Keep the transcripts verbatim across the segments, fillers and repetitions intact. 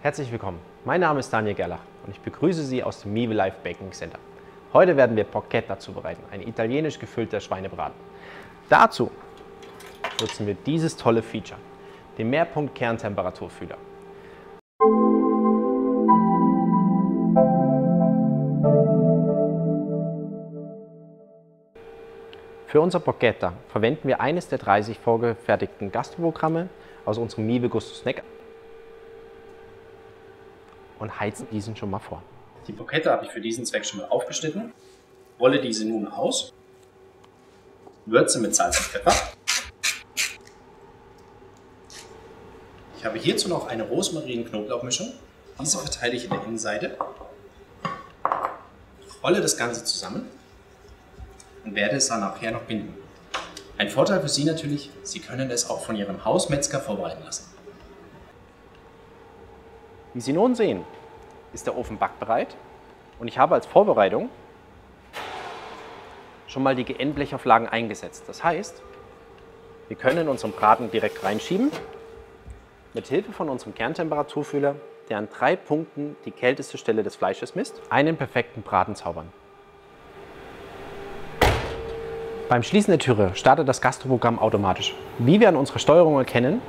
Herzlich willkommen, mein Name ist Daniel Gerlach und ich begrüße Sie aus dem MIWE Live Baking Center. Heute werden wir Porchetta zubereiten, ein italienisch gefüllter Schweinebraten. Dazu nutzen wir dieses tolle Feature, den Mehrpunkt-Kerntemperaturfühler. Für unser Porchetta verwenden wir eines der dreißig vorgefertigten Gastprogramme aus unserem MIWE Gustosnack und heizen diesen schon mal vor. Die Porchetta habe ich für diesen Zweck schon mal aufgeschnitten, rolle diese nun aus, würze mit Salz und Pfeffer. Ich habe hierzu noch eine Rosmarin-Knoblauchmischung, diese verteile ich in der Innenseite, rolle das Ganze zusammen und werde es dann nachher noch binden. Ein Vorteil für Sie natürlich, Sie können es auch von Ihrem Hausmetzger vorbereiten lassen. Wie Sie nun sehen, ist der Ofen backbereit und ich habe als Vorbereitung schon mal die G N-Blechauflagen eingesetzt. Das heißt, wir können unseren Braten direkt reinschieben, mit Hilfe von unserem Kerntemperaturfühler, der an drei Punkten die kälteste Stelle des Fleisches misst, einen perfekten Braten zaubern. Beim Schließen der Türe startet das Gastroprogramm automatisch. Wie wir an unserer Steuerung erkennen,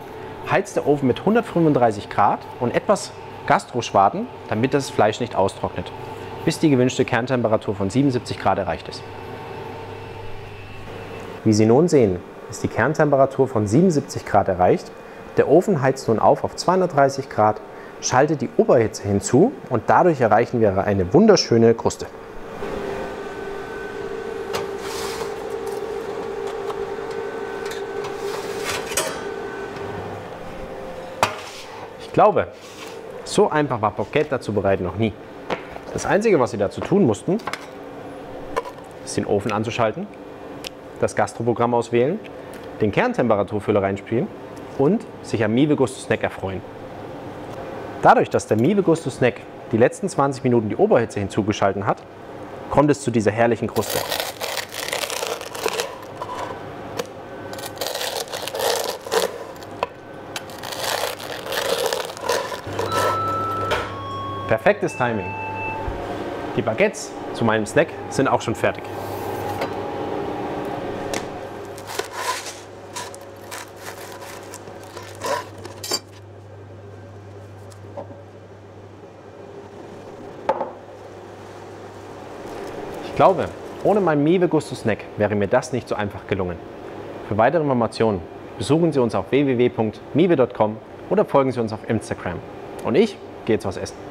heizt der Ofen mit hundertfünfunddreißig Grad und etwas Gastro-Schwaden, damit das Fleisch nicht austrocknet, bis die gewünschte Kerntemperatur von siebenundsiebzig Grad erreicht ist. Wie Sie nun sehen, ist die Kerntemperatur von siebenundsiebzig Grad erreicht. Der Ofen heizt nun auf auf zweihundertdreißig Grad, schaltet die Oberhitze hinzu und dadurch erreichen wir eine wunderschöne Kruste. Ich glaube, so einfach war Porchetta zubereiten noch nie. Das Einzige, was Sie dazu tun mussten, ist den Ofen anzuschalten, das Gastroprogramm auswählen, den Kerntemperaturfühler reinspielen und sich am MIWE Gustosnack erfreuen. Dadurch, dass der MIWE Gustosnack die letzten zwanzig Minuten die Oberhitze hinzugeschalten hat, kommt es zu dieser herrlichen Kruste. Perfektes Timing. Die Baguettes zu meinem Snack sind auch schon fertig. Ich glaube, ohne mein MIWE Gustosnack wäre mir das nicht so einfach gelungen. Für weitere Informationen besuchen Sie uns auf w w w punkt miwe punkt com oder folgen Sie uns auf Instagram. Und ich gehe jetzt was essen.